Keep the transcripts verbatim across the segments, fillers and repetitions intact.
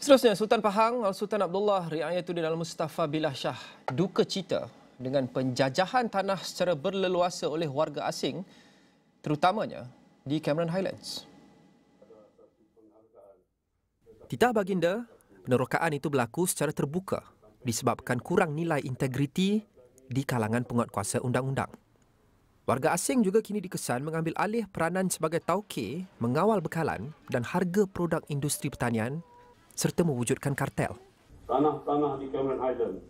Seterusnya, Sultan Pahang, Sultan Abdullah Riayatuddin Al-Mustafa Billah Shah duka cita dengan penjajahan tanah secara berleluasa oleh warga asing, terutamanya di Cameron Highlands. Titah baginda, penerokaan itu berlaku secara terbuka disebabkan kurang nilai integriti di kalangan penguatkuasa undang-undang. Warga asing juga kini dikesan mengambil alih peranan sebagai tauke, mengawal bekalan dan harga produk industri pertanian serta mewujudkan kartel. Tanah-tanah di Cameron Highlands,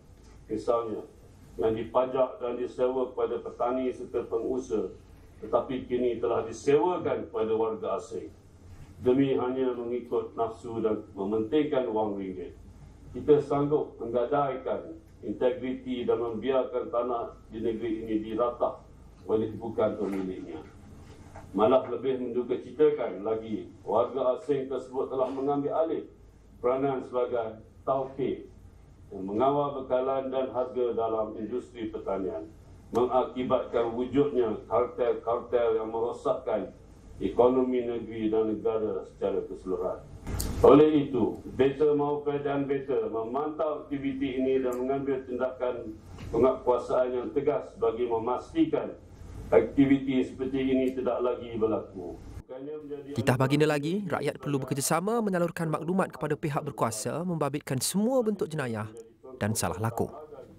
misalnya, yang dipajak dan disewa kepada petani serta pengusaha, tetapi kini telah disewakan kepada warga asing demi hanya mengikut nafsu dan mementingkan wang ringgit. Kita sanggup menggadaikan integriti dan membiarkan tanah di negeri ini diratah oleh bukan pemiliknya. Malah lebih mendukacitakan lagi, warga asing tersebut telah mengambil alih peranan sebagai tauke, mengawal bekalan dan harga dalam industri pertanian, mengakibatkan wujudnya kartel-kartel yang merosakkan ekonomi negeri dan negara secara keseluruhan. Oleh itu, better mahu dan better memantau aktiviti ini dan mengambil tindakan penguatkuasaan yang tegas bagi memastikan aktiviti seperti ini tidak lagi berlaku. Titah baginda lagi, rakyat perlu bekerjasama menyalurkan maklumat kepada pihak berkuasa membabitkan semua bentuk jenayah dan salah laku.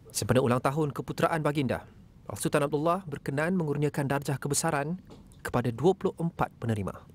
Sempena ulang tahun keputeraan baginda, Sultan Abdullah berkenan mengurniakan darjah kebesaran kepada dua puluh empat penerima.